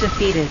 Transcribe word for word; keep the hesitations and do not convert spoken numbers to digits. defeated.